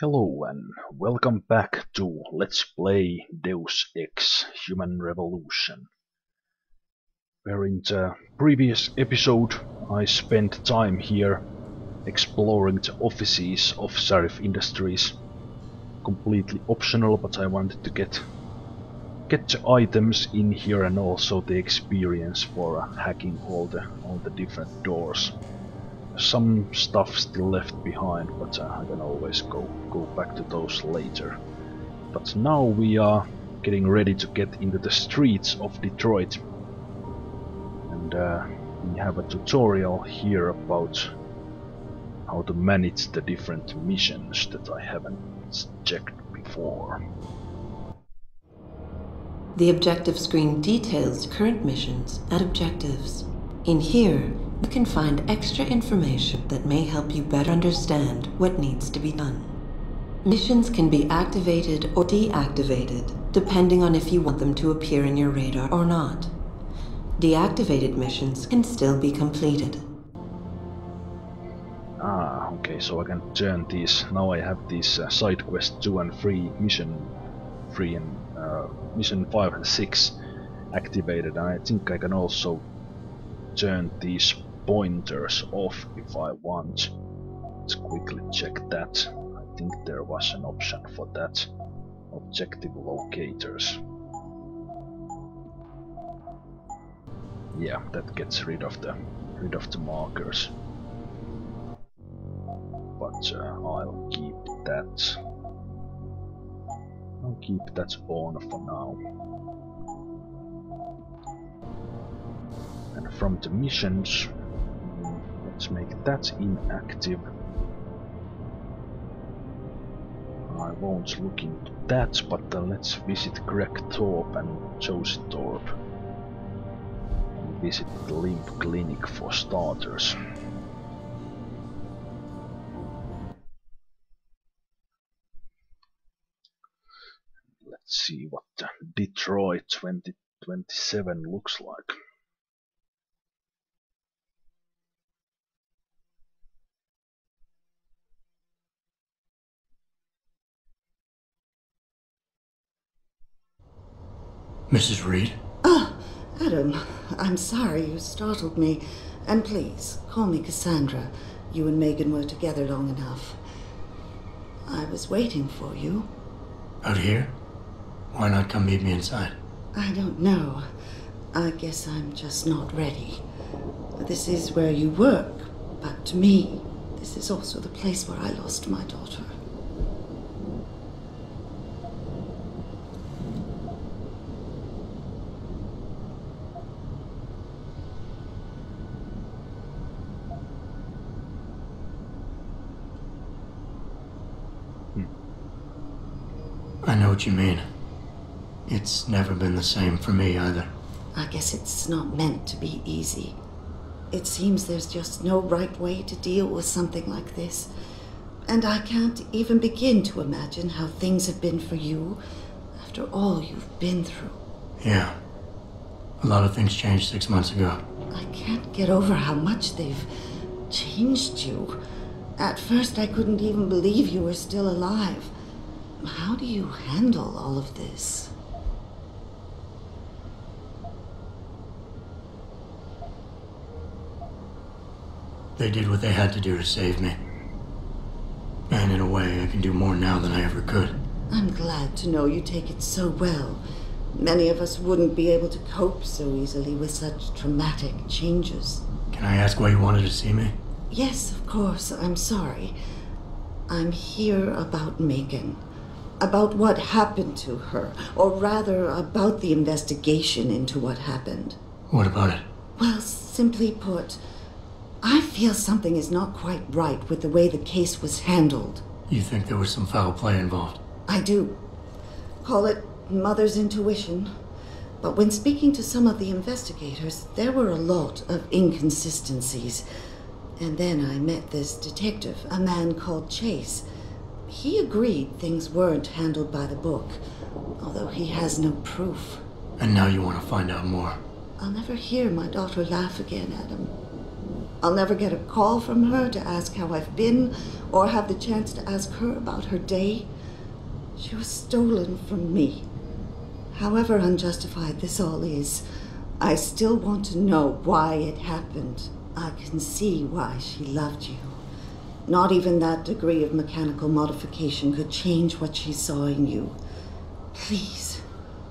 Hello and welcome back to Let's Play Deus Ex Human Revolution, where in the previous episode I spent time here exploring the offices of Sarif Industries. Completely optional, but I wanted to get the items in here and also the experience for hacking all the different doors. Some stuff still left behind, but I can always go back to those later. But now we are getting ready to get into the streets of Detroit, and we have a tutorial here about how to manage the different missions that I haven't checked before. The objective screen details current missions and objectives. In here, you can find extra information that may help you better understand what needs to be done. Missions can be activated or deactivated, depending on if you want them to appear in your radar or not. Deactivated missions can still be completed. Ah, okay, so I can turn these. Now I have these side quest 2 and 3, mission 5 and 6 activated, and I think I can also turn these pointers off if I want. Let's quickly check that. I think there was an option for that. Objective locators. Yeah, that gets rid of the markers. But I'll keep that. I'll keep that on for now. And from the missions, let's make that inactive. I won't look into that, but let's visit Greg Thorpe and Josie Thorpe. And visit the L.I.M.B. Clinic for starters. Let's see what Detroit 2027 looks like. Mrs. Reed? Oh, Adam, I'm sorry you startled me. And please, call me Cassandra. You and Megan were together long enough. I was waiting for you. Out here? Why not come meet me inside? I don't know. I guess I'm just not ready. This is where you work, but to me, this is also the place where I lost my daughter. I know what you mean. It's never been the same for me either. I guess it's not meant to be easy. It seems there's just no right way to deal with something like this. And I can't even begin to imagine how things have been for you after all you've been through. Yeah. A lot of things changed 6 months ago. I can't get over how much they've changed you. At first I couldn't even believe you were still alive. How do you handle all of this? They did what they had to do to save me. And in a way, I can do more now than I ever could. I'm glad to know you take it so well. Many of us wouldn't be able to cope so easily with such dramatic changes. Can I ask why you wanted to see me? Yes, of course. I'm sorry. I'm here about Megan. About what happened to her, or rather about the investigation into what happened. What about it? Well, simply put, I feel something is not quite right with the way the case was handled. You think there was some foul play involved? I do. Call it mother's intuition. But when speaking to some of the investigators, there were a lot of inconsistencies. And then I met this detective, a man called Chase. He agreed things weren't handled by the book, although he has no proof. And now you want to find out more? I'll never hear my daughter laugh again, Adam. I'll never get a call from her to ask how I've been or have the chance to ask her about her day. She was stolen from me. However unjustified this all is, I still want to know why it happened. I can see why she loved you. Not even that degree of mechanical modification could change what she saw in you. Please,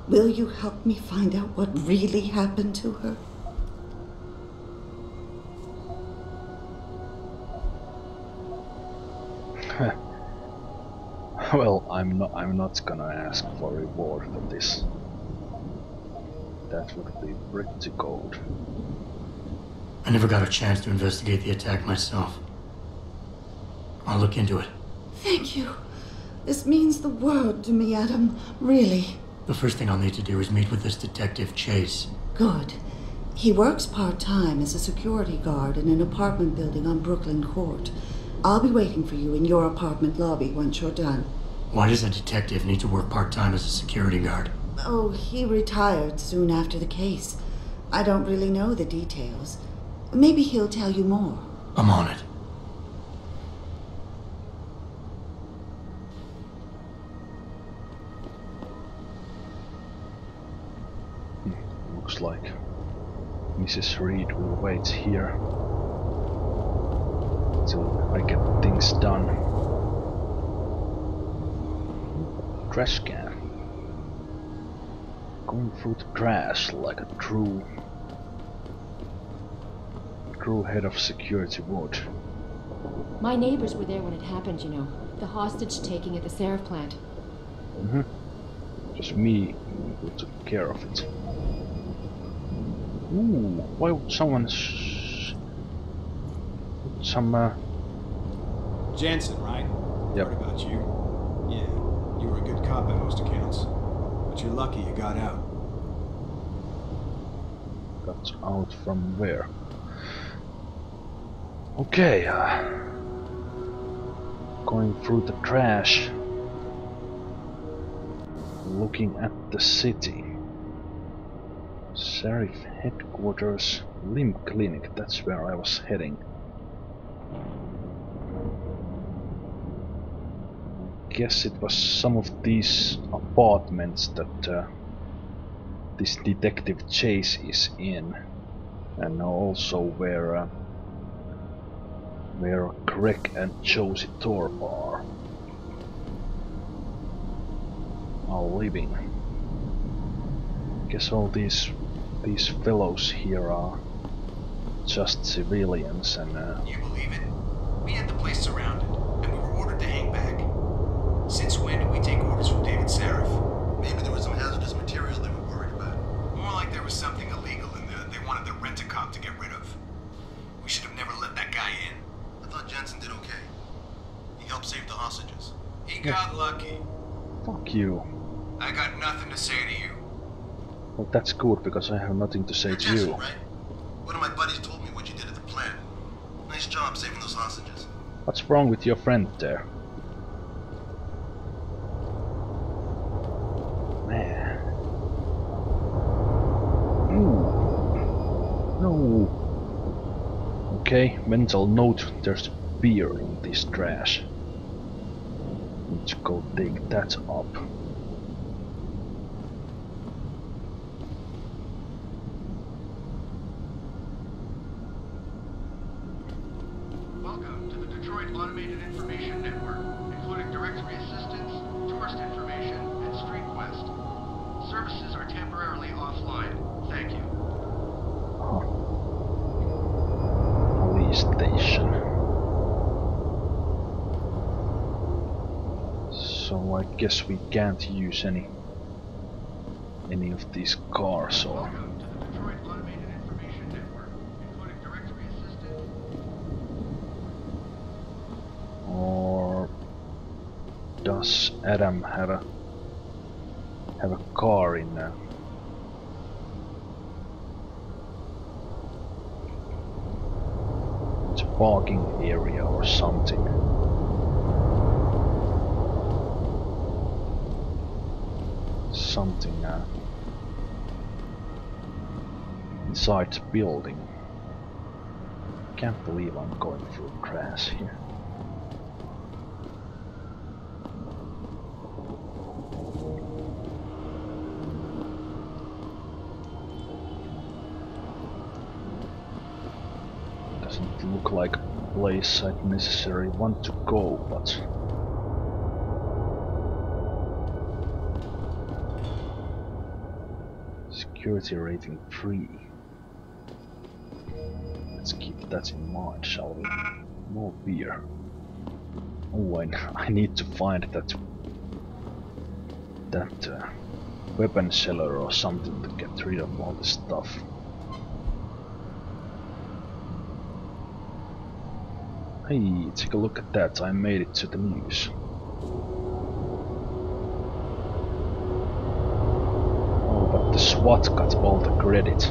will you help me find out what really happened to her? Well, I'm not gonna ask for reward for this. That would be pretty cold. I never got a chance to investigate the attack myself. I'll look into it. Thank you. This means the world to me, Adam. Really. The first thing I'll need to do is meet with this detective, Chase. Good. He works part-time as a security guard in an apartment building on Brooklyn Court. I'll be waiting for you in your apartment lobby once you're done. Why does a detective need to work part-time as a security guard? Oh, he retired soon after the case. I don't really know the details. Maybe he'll tell you more. I'm on it. Looks like Mrs. Reed will wait here till I get things done. Trash can. Going through the trash like a true head of security would. My neighbors were there when it happened, you know. The hostage taking at the Sarif plant. Mm-hmm. Just me who took care of it. Ooh, why would someone Jensen, right? Yep. Heard about you. Yeah, you were a good cop by most accounts. But you're lucky you got out. Got out from where? Okay, going through the trash. Looking at the city. Sarif headquarters, L.I.M.B. Clinic, that's where I was heading. I guess it was some of these apartments that this detective Chase is in, and also where Greg and Josie Thorpe are living. I guess all these fellows here are just civilians and... You believe it? We had the place surrounded, and we were ordered to hang back. Since when do we take orders from David Sarif? Maybe there was some hazardous material they were worried about. More like there was something illegal in there that they wanted the rent-a-cop to get rid of. We should have never let that guy in. I thought Jensen did okay. He helped save the hostages. He got lucky. Fuck you. I got nothing to say to you. Well, that's good, because I have nothing to say to you. Right? One of my buddies told me what you did at the plant. Nice job saving those hostages. What's wrong with your friend there? Man. Ooh. No. Okay, mental note, there's beer in this trash. Let's go dig that up. Guess we can't use any of these cars or welcome to the Detroit Automated Information Network, including directory assistance. Or does Adam have a car in there? It's a parking area or something. Something inside the building. can't believe I'm going through grass here. Doesn't look like a place I'd necessarily want to go, but security rating 3. Let's keep that in mind, shall we? No beer. Oh, I need to find that weapon seller or something to get rid of all this stuff. Hey, take a look at that! I made it to the news. SWAT got all the credit.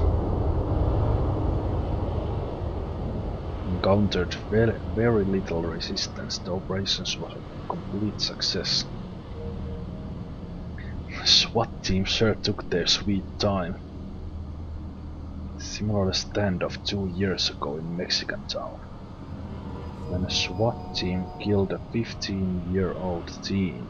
Encountered very little resistance. The operations was a complete success. The SWAT team sure took their sweet time. Similar standoff 2 years ago in Mexicantown, when a SWAT team killed a 15-year-old teen.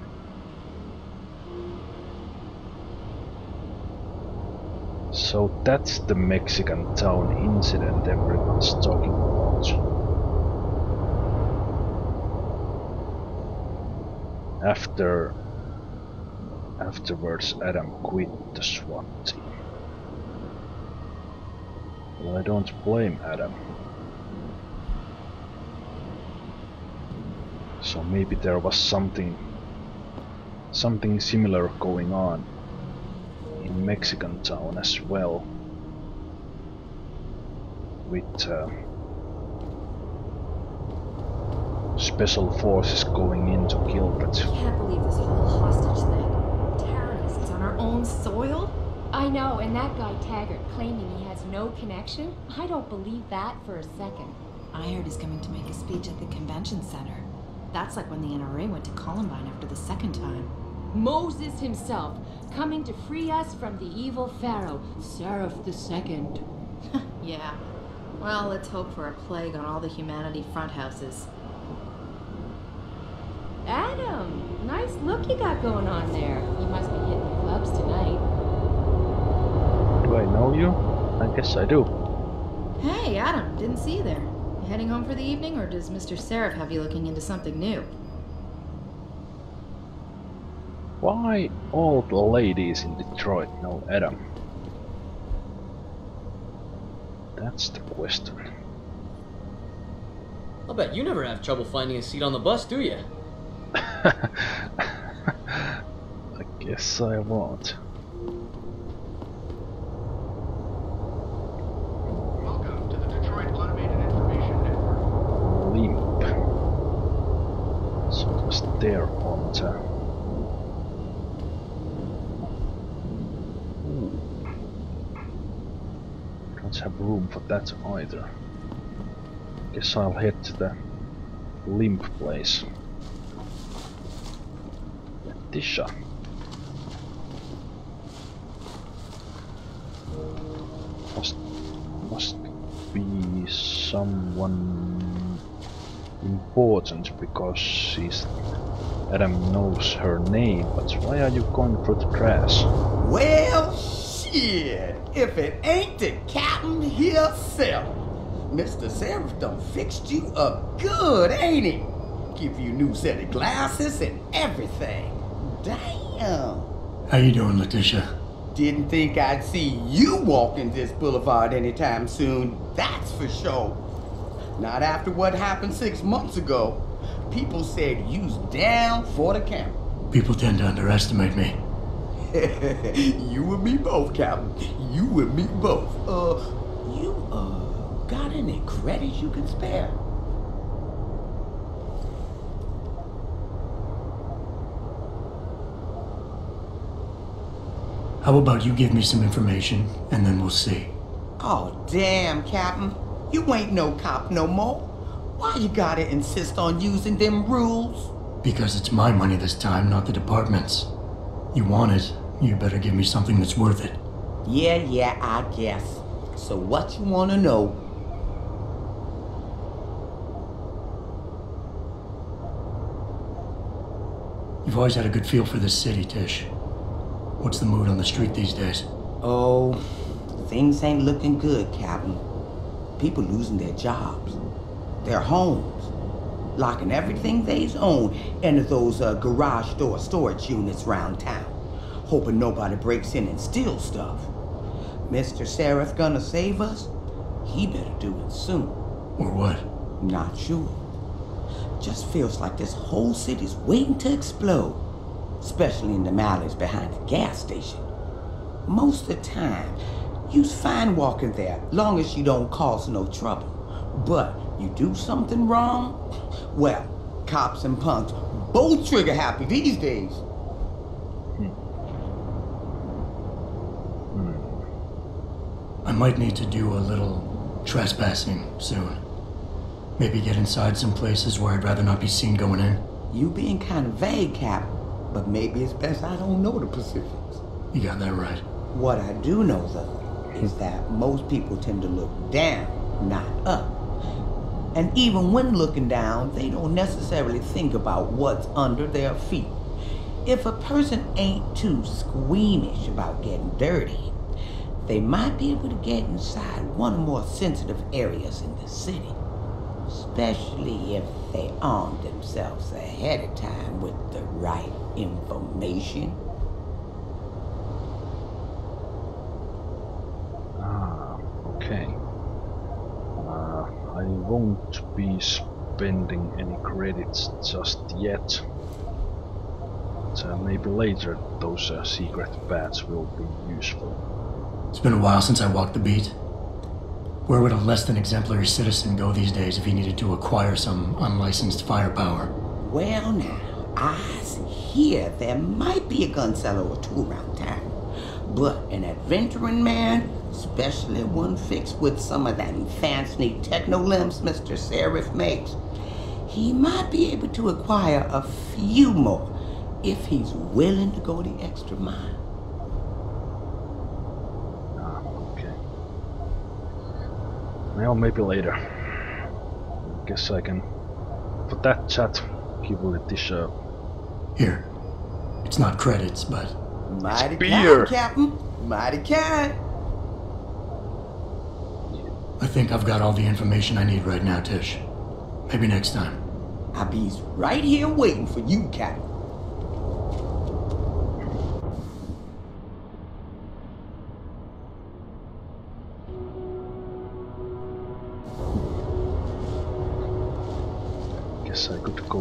So that's the Mexicantown incident everyone's talking about. Afterwards, Adam quit the SWAT team. Well, I don't blame Adam. So maybe there was something similar going on in Mexicantown as well, with special forces going in to kill. But I can't believe this whole hostage thing. Terrorists on our own soil? I know, and that guy Taggart claiming he has no connection? I don't believe that for a second. I heard he's coming to make a speech at the Convention Center. That's like when the NRA went to Columbine after the second time. Moses himself, coming to free us from the evil pharaoh, Sarif II. Yeah. Well, let's hope for a plague on all the Humanity Front houses. Adam, nice look you got going on there. You must be hitting the clubs tonight. Do I know you? I guess I do. Hey, Adam, didn't see you there. You heading home for the evening, or does Mr. Sarif have you looking into something new? Why all the ladies in Detroit know Adam? That's the question. I'll bet you never have trouble finding a seat on the bus, do you? I guess I won't. Welcome to the Detroit Automated Information Network. L.I.M.B. So it was there on time. Have room for that either. Guess I'll head to the L.I.M.B. place. Leticia. Must be someone important, because she's... Adam knows her name, but why are you going for the grass? Well, shit! If it ain't the captain himself. Mr. Sarif done fixed you up good, ain't he? Give you a new set of glasses and everything. Damn. How you doing, Leticia? Didn't think I'd see you walking this boulevard anytime soon, that's for sure. Not after what happened 6 months ago. People said you's down for the count. People tend to underestimate me. You and me both, Captain. You and me both. You got any credit you can spare? How about you give me some information, and then we'll see. Oh, damn, Captain. You ain't no cop no more. Why you gotta insist on using them rules? Because it's my money this time, not the department's. You want it, you better give me something that's worth it. Yeah, I guess. So what you want to know? You've always had a good feel for this city, Tish. What's the mood on the street these days? Oh, things ain't looking good, Captain. People losing their jobs, their homes, locking everything they own into those garage door storage units round town, hoping nobody breaks in and steals stuff. Mr. Sarif gonna save us? He better do it soon. Or what? Not sure. Just feels like this whole city's waiting to explode, especially in the alleys behind the gas station. Most of the time, you's fine walking there, long as you don't cause no trouble. But you do something wrong, well, cops and punks both trigger happy these days. I might need to do a little trespassing soon. Maybe get inside some places where I'd rather not be seen going in. You being kind of vague, Cap, but maybe it's best I don't know the Pacifics. You got that right. What I do know, though, is that most people tend to look down, not up. And even when looking down, they don't necessarily think about what's under their feet. If a person ain't too squeamish about getting dirty, they might be able to get inside one or more sensitive areas in the city. Especially if they armed themselves ahead of time with the right information. Okay. I won't be spending any credits just yet. But, maybe later those secret paths will be useful. It's been a while since I walked the beat. Where would a less than exemplary citizen go these days if he needed to acquire some unlicensed firepower? Well now, I hear there might be a gun seller or two around town. But an adventuring man, especially one fixed with some of that fancy techno limbs Mr. Sarif makes, he might be able to acquire a few more if he's willing to go the extra mile. Well, maybe later. I guess I can, for that chat, give Leticia. Here. It's not credits, but mighty beer, Captain. Mighty kind. I think I've got all the information I need right now, Tish. Maybe next time. I'll be right here waiting for you, Captain. I could go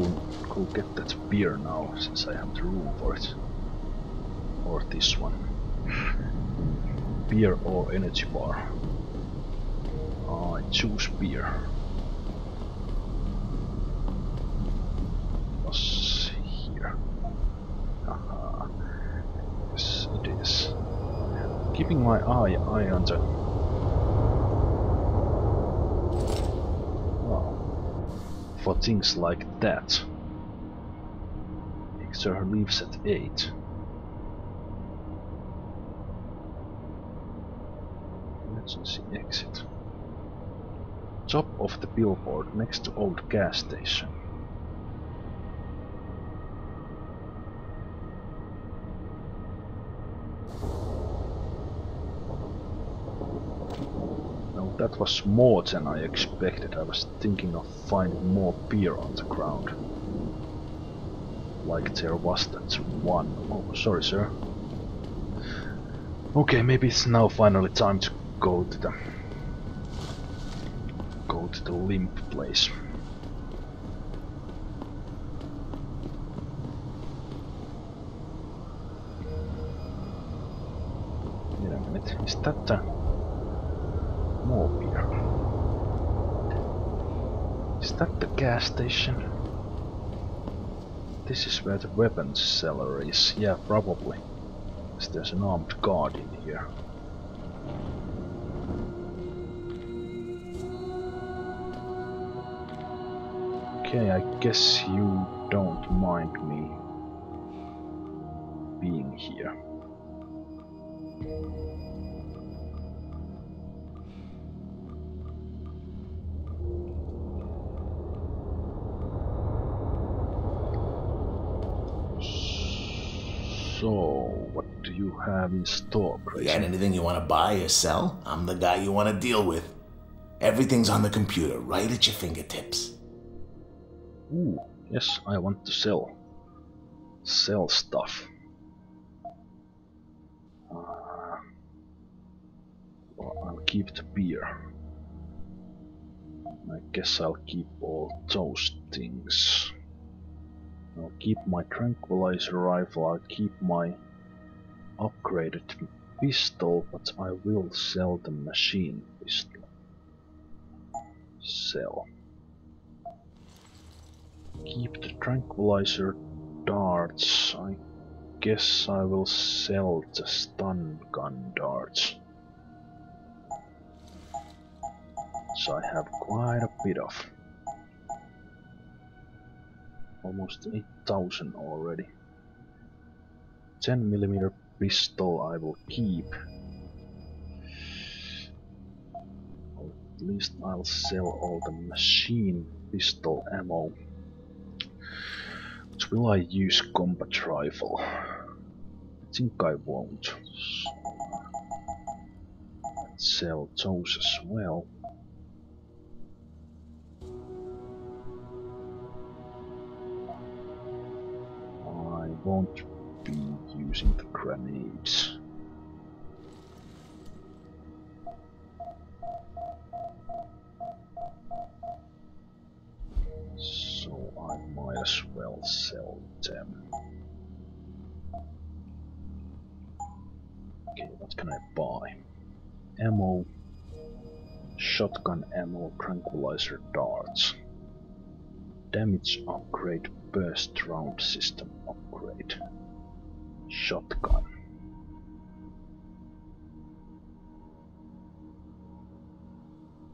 get that beer now, since I have the room for it. Or this one. Beer or energy bar. I choose beer. What's here? Aha. Yes, it is. Keeping my eye on the... for things like that. Extra leaves at 8. Emergency exit. Top of the billboard next to old gas station. That was more than I expected. I was thinking of finding more beer on the ground. Like there was that one. Oh, sorry, sir. Okay, maybe it's now finally time to go to the L.I.M.B. place. Wait a minute, is that the... more beer. Is that the gas station? This is where the weapons cellar is. Yeah, probably. Because there's an armed guard in here. Okay, I guess you don't mind me being here. So, what do you have in store, Grayson? You got anything you want to buy or sell? I'm the guy you want to deal with. Everything's on the computer, right at your fingertips. Ooh, yes, I want to sell. Sell stuff. Well, I'll keep the beer. I guess I'll keep all those things. I'll keep my tranquilizer rifle, I'll keep my upgraded pistol, but I will sell the machine pistol. Sell. Keep the tranquilizer darts. I guess I will sell the stun gun darts. So I have quite a bit of. Almost 8,000 already. 10mm pistol I will keep. Or at least I'll sell all the machine pistol ammo. But will I use combat rifle? I think I won't. So let's sell those as well. Won't be using the grenades. So I might as well sell them. Okay, what can I buy? Ammo, shotgun ammo, tranquilizer darts. Damage upgrade, burst round system upgrade, shotgun.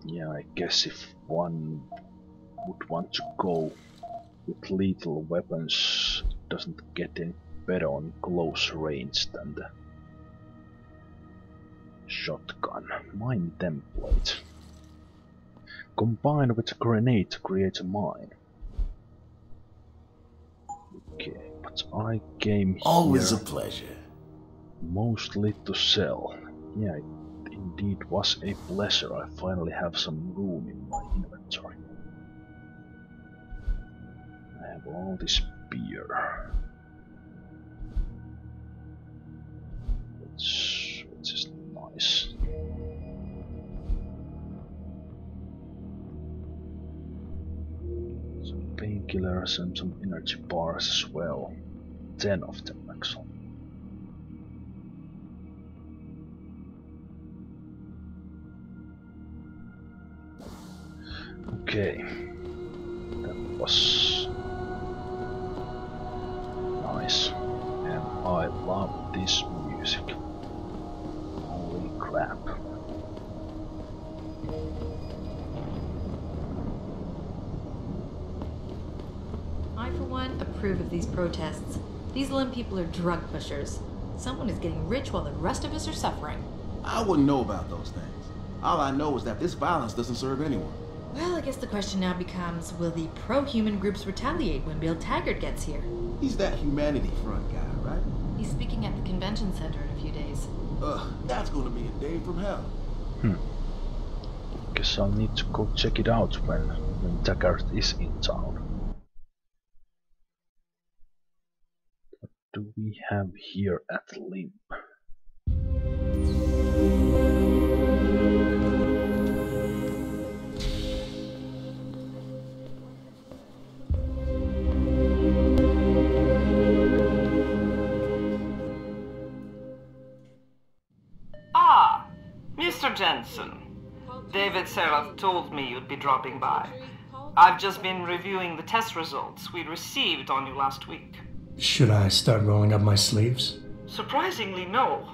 Yeah, I guess if one would want to go with lethal weapons, it doesn't get any better on close range than the shotgun. Mine template. Combine with a grenade to create a mine. Okay, but I came here... Always a pleasure. Mostly to sell. Yeah, it indeed was a pleasure. I finally have some room in my inventory. I have all this beer. It's just nice. Painkillers and some energy bars as well. 10 of them, actually. Okay. That was nice. And I love this music. Holy crap. Approve of these protests. These Lim people are drug pushers. Someone is getting rich while the rest of us are suffering. I wouldn't know about those things. All I know is that this violence doesn't serve anyone. Well, I guess the question now becomes, will the pro-human groups retaliate when Bill Taggart gets here? He's that Humanity Front guy, right? He's speaking at the Convention Center in a few days. Ugh, that's gonna be a day from hell. Guess I'll need to go check it out when Taggart is in town. Do we have here at L.I.M.B.? Ah, Mr. Jensen. David Sarif told me you'd be dropping by. I've just been reviewing the test results we received on you last week. Should I start rolling up my sleeves? Surprisingly, no.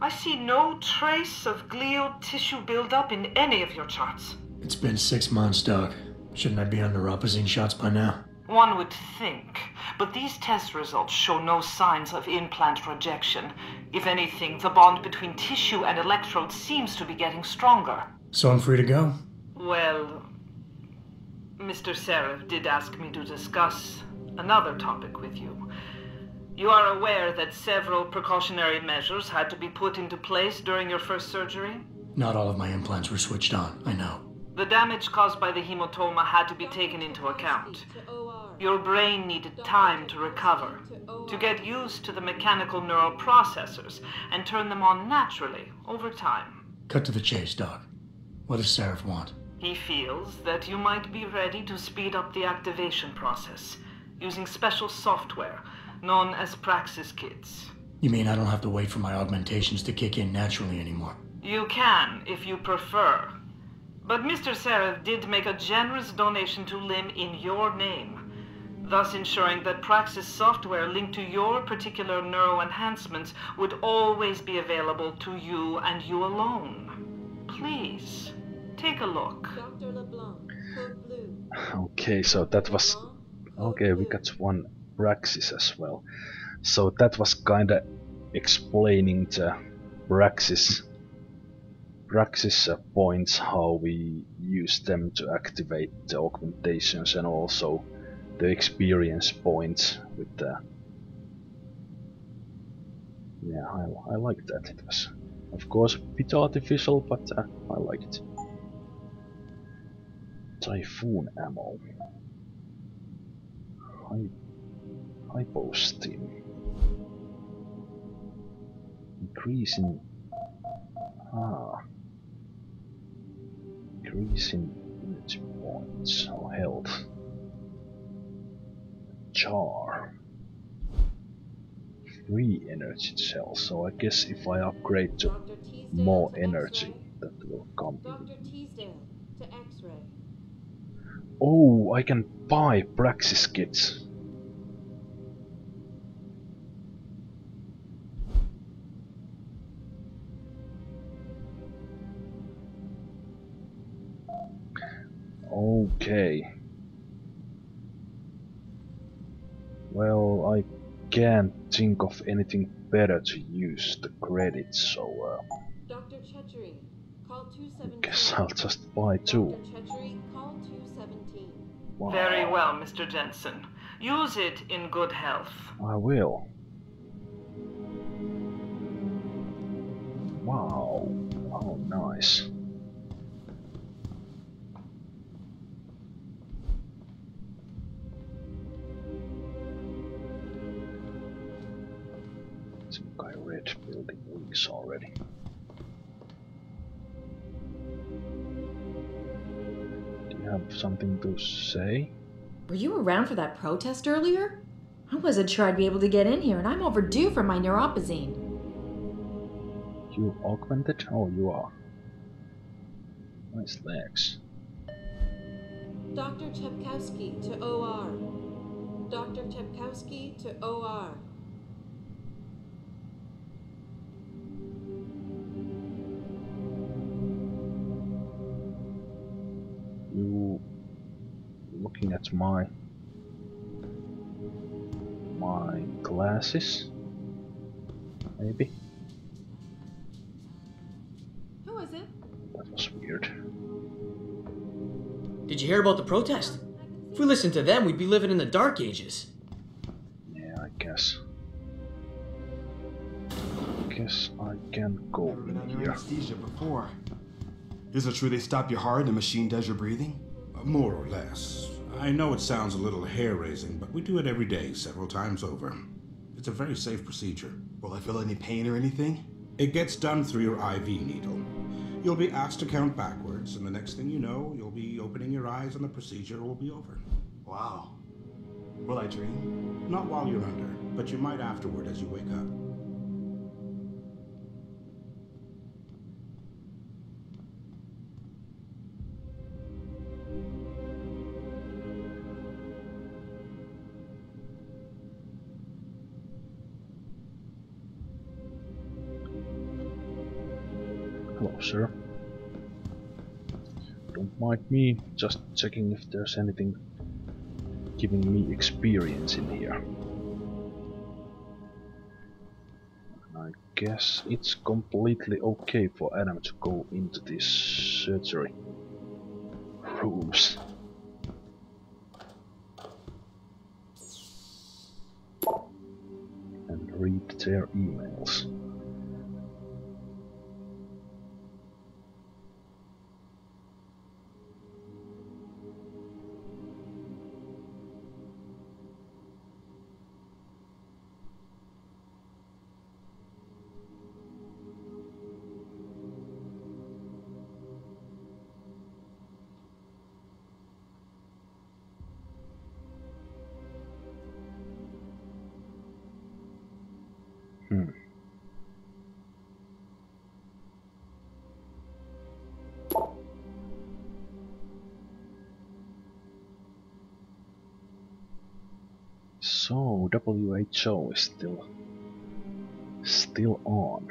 I see no trace of glial tissue buildup in any of your charts. It's been 6 months, Doc. Shouldn't I be on neuropozyne shots by now? One would think, but these test results show no signs of implant rejection. If anything, the bond between tissue and electrode seems to be getting stronger. So I'm free to go? Well, Mr. Sarif did ask me to discuss another topic with you. You are aware that several precautionary measures had to be put into place during your first surgery? Not all of my implants were switched on, I know. The damage caused by the hematoma had to be taken into account. Your brain needed time to recover, to get used to the mechanical neural processors and turn them on naturally over time. Cut to the chase, Doc. What does Sarif want? He feels that you might be ready to speed up the activation process using special software known as Praxis Kits. You mean I don't have to wait for my augmentations to kick in naturally anymore? You can, if you prefer. But Mr. Sarif did make a generous donation to Lim in your name, thus ensuring that Praxis software linked to your particular neuroenhancements would always be available to you and you alone. Please, take a look. Dr. Leblanc, code blue. Okay, so that was... Okay, we got one Praxis as well. So that was kinda explaining the Praxis points, how we use them to activate the augmentations, and also the experience points with the... Yeah, I like that. It was, of course, a bit artificial, but I like it. Typhoon ammo. Hypostim. Increasing... Ah. Increasing energy points or health. Jar. Free energy cells. So I guess if I upgrade to more energy, that will come. Dr. Teasdale to X-ray. Oh, I can buy Praxis Kits. Okay. Well, I can't think of anything better to use the credits, so Doctor Chetverikhin, call 217. Guess I'll just buy two. Wow. Very well, Mr. Jensen. Use it in good health. I will. Wow. Oh, nice. I think I read building weeks already. Do you have something to say? Were you around for that protest earlier? I wasn't sure I'd be able to get in here, and I'm overdue for my neuropozyne. You augmented? Oh, you are. Nice legs. Dr. Tepkowski to OR. Dr. Tepkowski to OR. Looking at my glasses, maybe. Who is it? That was weird. Did you hear about the protest? If we listened to them, we'd be living in the dark ages. Yeah, I guess. I can go in here. Never been under anesthesia before. Is it true they stop your heart and the machine does your breathing? More or less. I know it sounds a little hair-raising, but we do it every day, several times over. It's a very safe procedure. Will I feel any pain or anything? It gets done through your IV needle. You'll be asked to count backwards, and the next thing you know, you'll be opening your eyes and the procedure will be over. Wow. Will I dream? Not while you're under, but you might afterward as you wake up. Sir, don't mind me, just checking if there's anything giving me experience in here. I guess it's completely okay for Adam to go into these surgery rooms. leaked their emails. So WHO is still on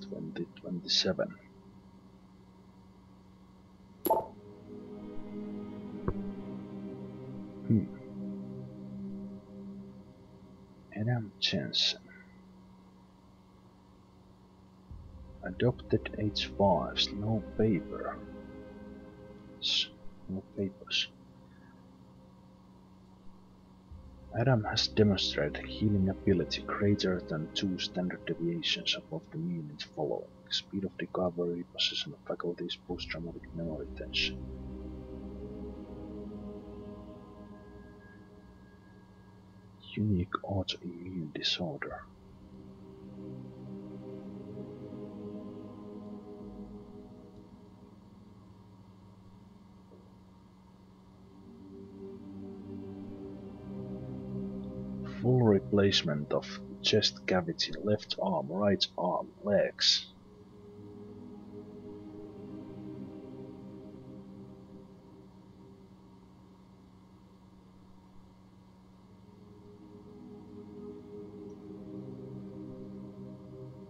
2027. Adam Jensen. Adopted age 5s, no papers. Adam has demonstrated healing ability greater than 2 standard deviations above the mean in following: speed of recovery, possession of faculties, post-traumatic memory retention. Unique autoimmune disorder. Full replacement of chest cavity, left arm, right arm, legs.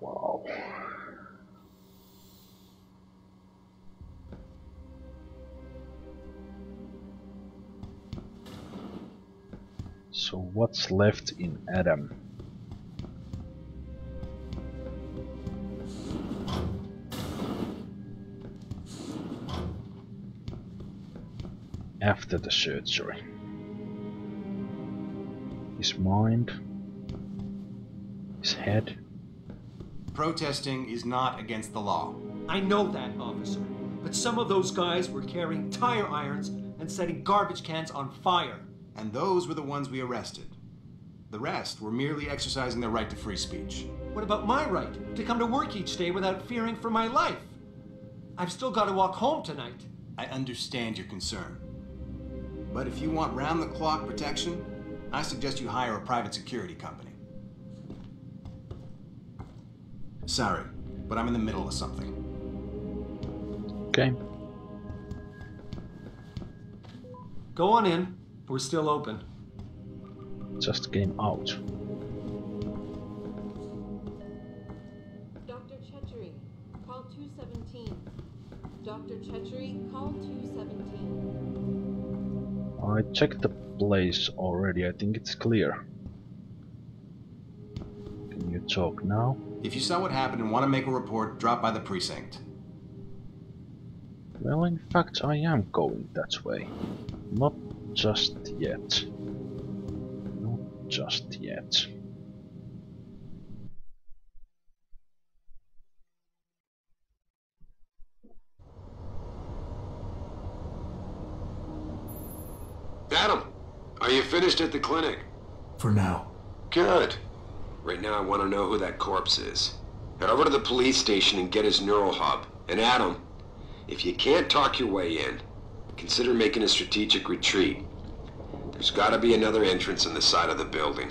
Wow. So what's left in Adam? After the surgery. His mind, his head. Protesting is not against the law. I know that, officer, but some of those guys were carrying tire irons and setting garbage cans on fire. And those were the ones we arrested. The rest were merely exercising their right to free speech. What about my right to come to work each day without fearing for my life? I've still got to walk home tonight. I understand your concern. But if you want round-the-clock protection, I suggest you hire a private security company. Sorry, but I'm in the middle of something. Okay. Go on in. We're still open. Just came out. Dr. Chetverikhin, call 217. Dr. Chetverikhin, call 217. I checked the place already. I think it's clear. Can you talk now? If you saw what happened and want to make a report, drop by the precinct. Well, in fact, I am going that way. Not just yet. Not just yet. Adam, are you finished at the clinic? For now. Good. Right now I want to know who that corpse is. Head over to the police station and get his neural hub. And Adam, if you can't talk your way in, consider making a strategic retreat. There's got to be another entrance in the side of the building.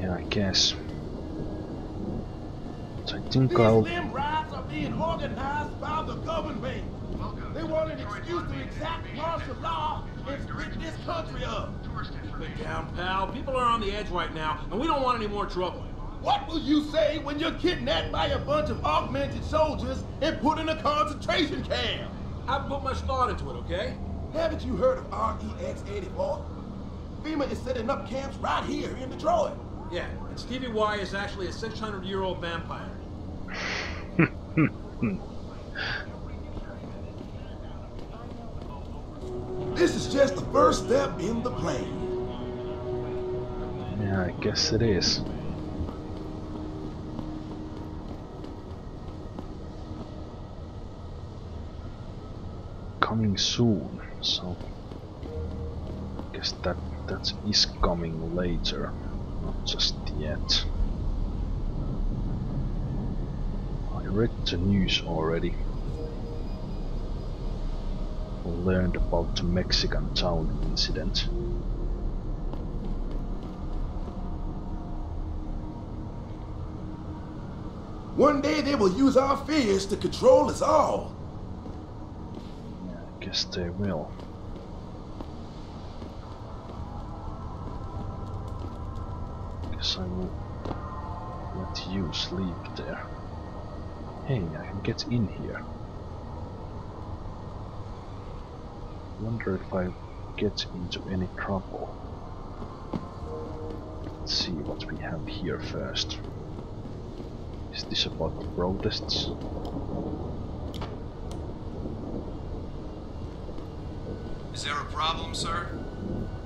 Yeah, I guess. So I think these L.I.M.B. riots are being organized by the government. They want an excuse to exact martial law and split this country up. Look down, pal. People are on the edge right now, and we don't want any more trouble. What will you say when you're kidnapped by a bunch of augmented soldiers and put in a concentration camp? I've put much thought into it, okay? Haven't you heard of R.E.X. 84? FEMA is setting up camps right here in Detroit. Yeah, and Stevie Y is actually a 600-year-old vampire. This is just the first step in the plan. Yeah, Yeah, I guess it is. Coming soon, so I guess that is coming later, not just yet. I read the news already. Learned about the Mexicantown incident. One day they will use our fears to control us all. Yeah, I guess they will. I guess I will let you sleep there. Hey, I can get in here. Wonder if I get into any trouble. Let's see what we have here first. Is this about the protests? Is there a problem, sir?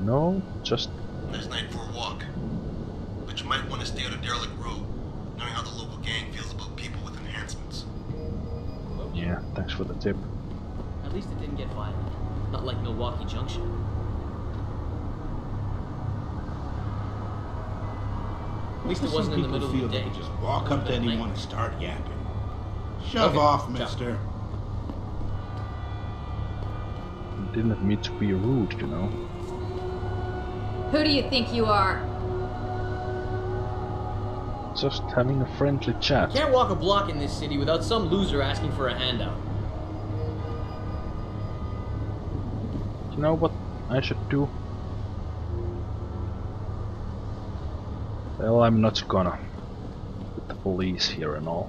No, just... Last night for a walk. But you might want to stay on a derelict road, knowing how the local gang feels about people with enhancements. Yeah, thanks for the tip. At least it didn't get violent. Not like Milwaukee Junction. At least it wasn't in the middle of the day. Just walk up to anyone and start yapping. Shove off, mister. I didn't mean to be rude, you know. Who do you think you are? Just having a friendly chat. You can't walk a block in this city without some loser asking for a handout. You know what I should do? Well, I'm not gonna. With the police here and all.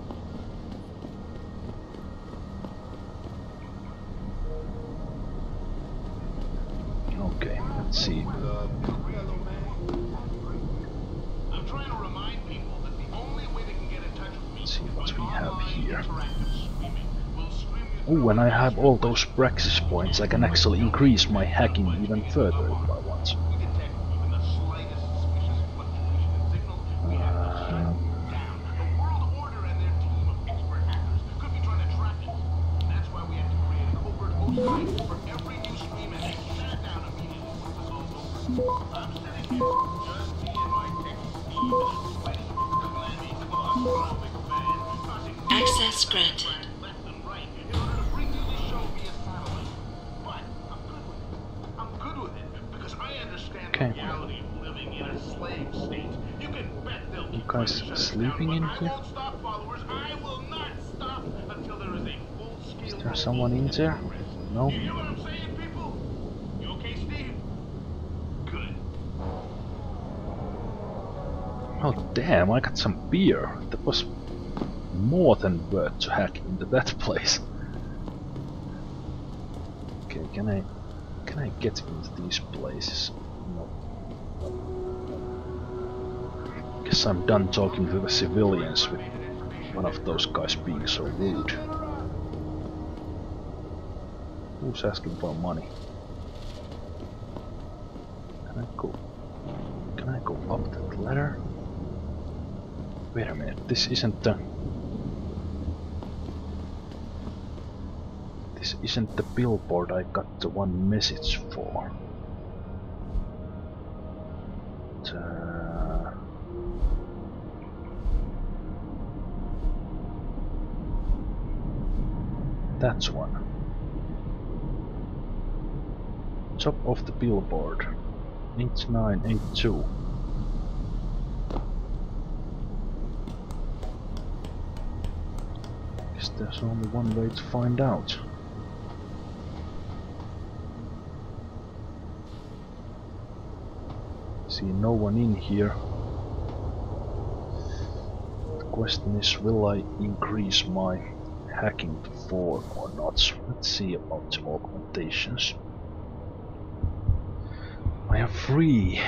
Okay, let's see. I'm trying to remind people that the only way they can get in touch with me is what we have here. Oh, when I have all those Praxis points, I can actually increase my hacking even further if I want. Access granted. Sleeping in here? Is there someone in there? No. Oh damn, I got some beer. That was more than worth to hack into that place. Okay, can I get into these places? Guess I'm done talking to the civilians with one of those guys being so rude. Who's asking for money? Can I go up that ladder? Wait a minute, this isn't the billboard I got the one message for. That's one. Top of the billboard. 8982. Guess there's only one way to find out. See, no one in here. The question is, will I increase my hacking to 4 or not? Let's see about the augmentations. I have 3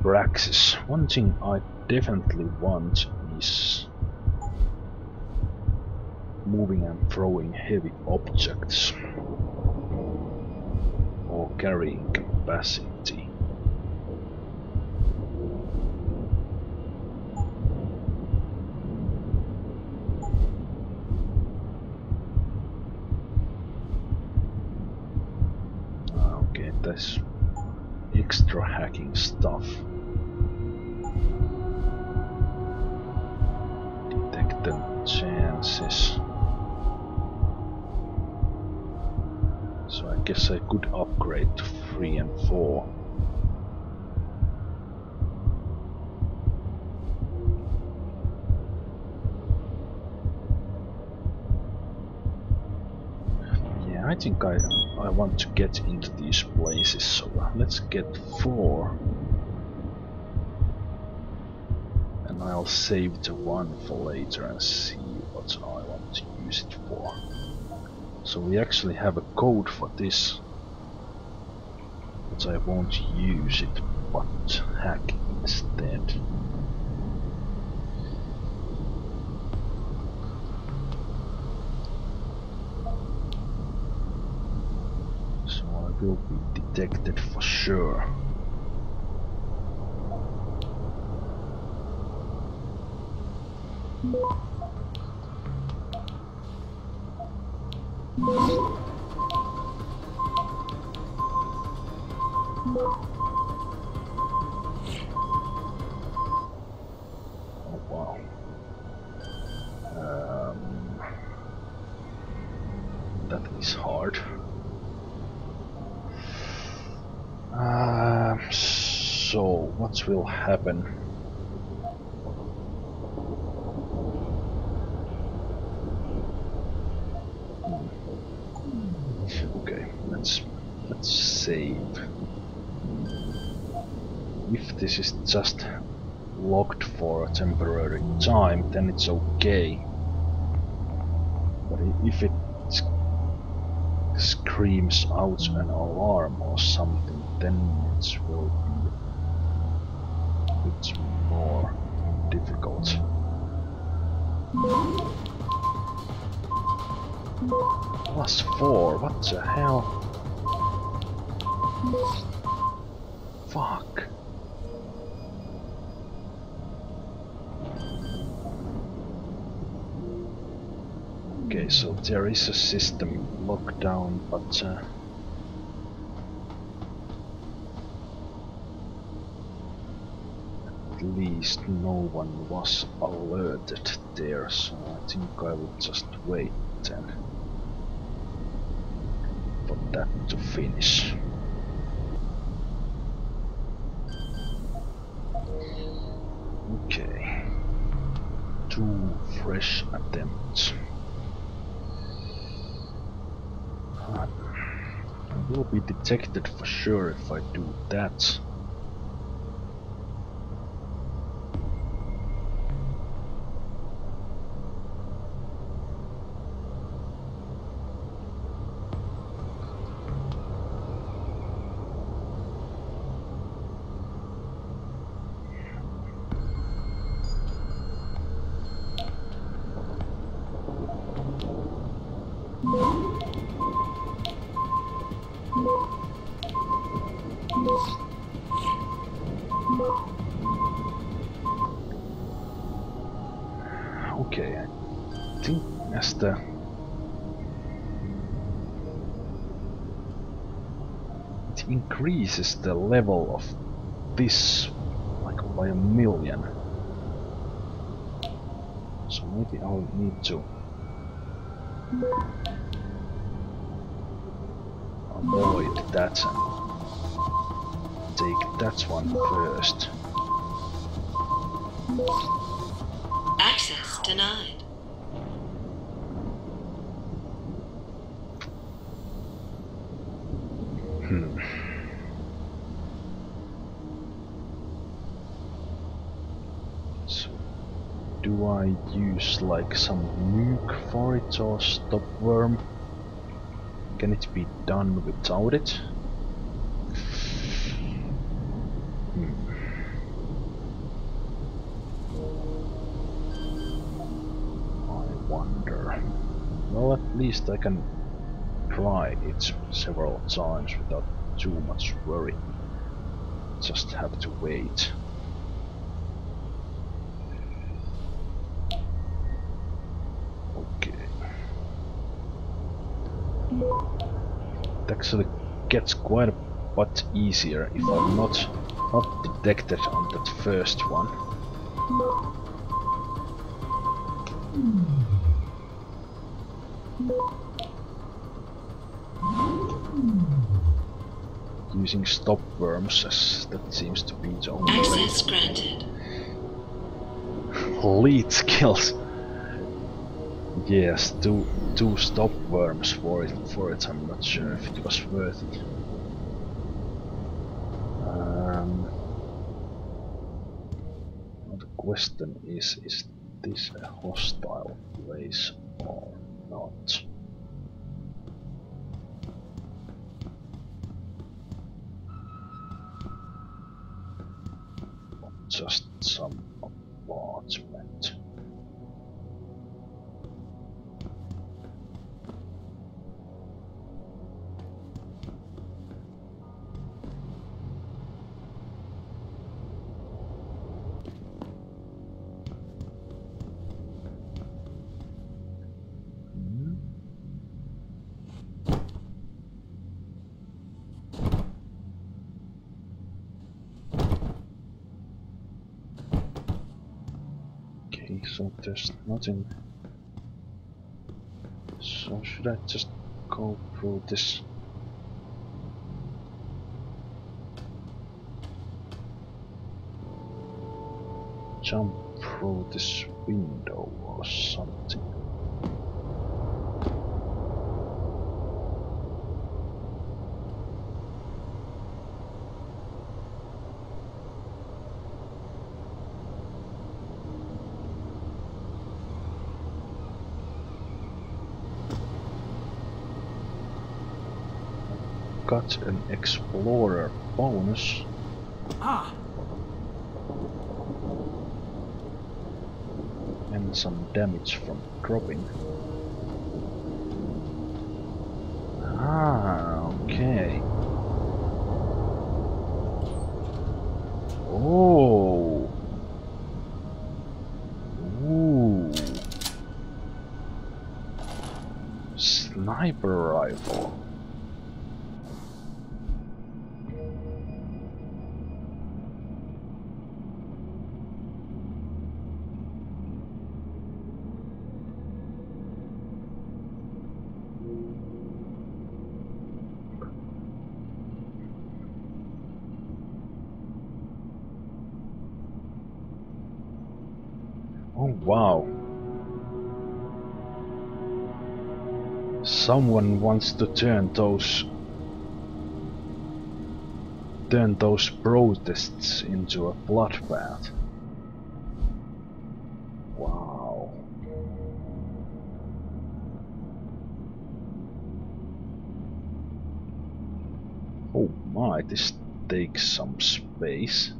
Praxis. One thing I definitely want is moving and throwing heavy objects or carrying capacity. extra hacking stuff. Detected chances. So I guess I could upgrade to 3 and 4. I think I want to get into these places, so let's get 4. And I'll save the 1 for later and see what I want to use it for. So we actually have a code for this, but I won't use it, but hack instead. Will be detected for sure. Oh wow. That is hard. So what will happen? Okay, let's save. If this is just locked for a temporary time, then it's okay. But if it screams out an alarm or something, then it will be a bit more difficult. +4, what the hell? Fuck. Okay, so there is a system lockdown, but at least no one was alerted there, so I think I will just wait then for that to finish. Okay, 2 fresh attempts. I will be detected for sure if I do that. Increases the level of this like by 1,000,000, so maybe I'll need to avoid that and take that one first. Access denied. So, do I use like some nuke for it or stopworm? Can it be done without it? I wonder. Well, at least I can try it several times without too much worry. Just have to wait. Okay. It actually gets quite a lot easier if I'm not detected on that first one. Using stop worms, as that seems to be the only access way. Granted. Lead skills. Yes, two stop worms for it. I'm not sure if it was worth it. The question is this a hostile place or not? Just some apartment. So there's nothing. So should I just go through this? Jump through this window or something. Got an explorer bonus. Ah. And some damage from dropping. Ah, okay. Oh. Ooh. Sniper rifle. Wow. Someone wants to turn those protests into a bloodbath. Wow. Oh my, this takes some space.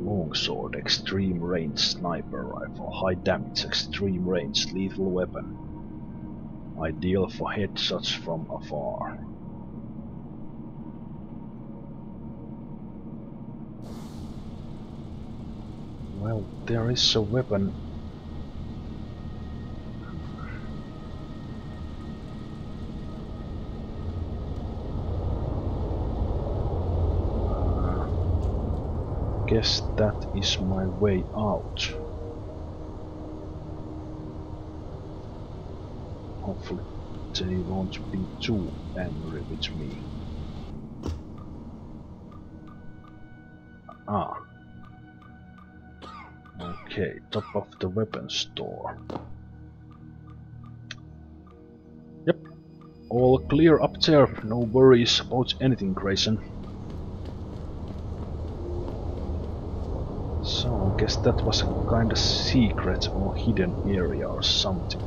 Longsword, extreme range sniper rifle, high damage, extreme range, lethal weapon. Ideal for headshots from afar. Well, there is a weapon. Guess that is my way out. Hopefully they won't be too angry with me. Ah. Okay, top of the weapons store. Yep. All clear up there. No worries about anything, Grayson. So I guess that was a kind of secret or hidden area or something.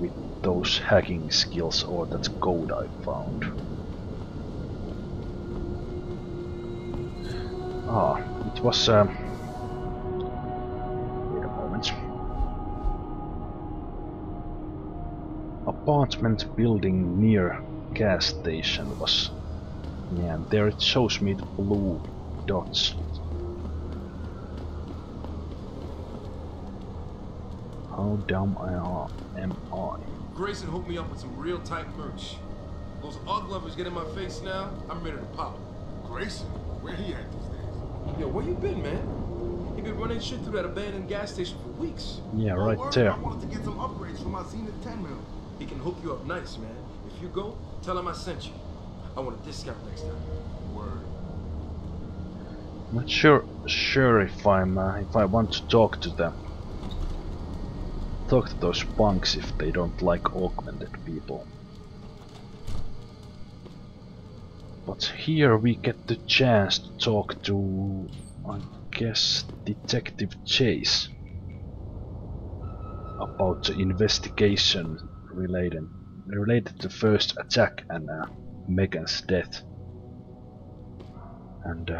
With those hacking skills or that code I found. Ah, it was wait a moment. Apartment building near gas station was... Yeah, and there it shows me the blue dots. How dumb am I? Grayson hooked me up with some real tight merch. Those UGG lovers get in my face now, I'm ready to pop them. Grayson? Where he at these days? Yo, where you been, man? He been running shit through that abandoned gas station for weeks. Yeah, right there. I wanted to get some upgrades for my Zenith 10 mil. He can hook you up nice, man. If you go, tell him I sent you. I want a discount next time. Word. Not sure if I want to talk to them. Talk to those punks if they don't like augmented people. But here we get the chance to talk to, I guess, Detective Chase about the investigation related to first attack and Megan's death. And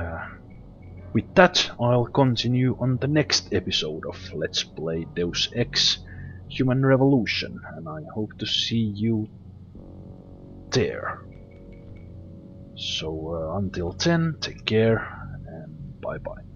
with that, I'll continue on the next episode of Let's Play Deus Ex Human Revolution, and I hope to see you there. So until then, take care and bye bye.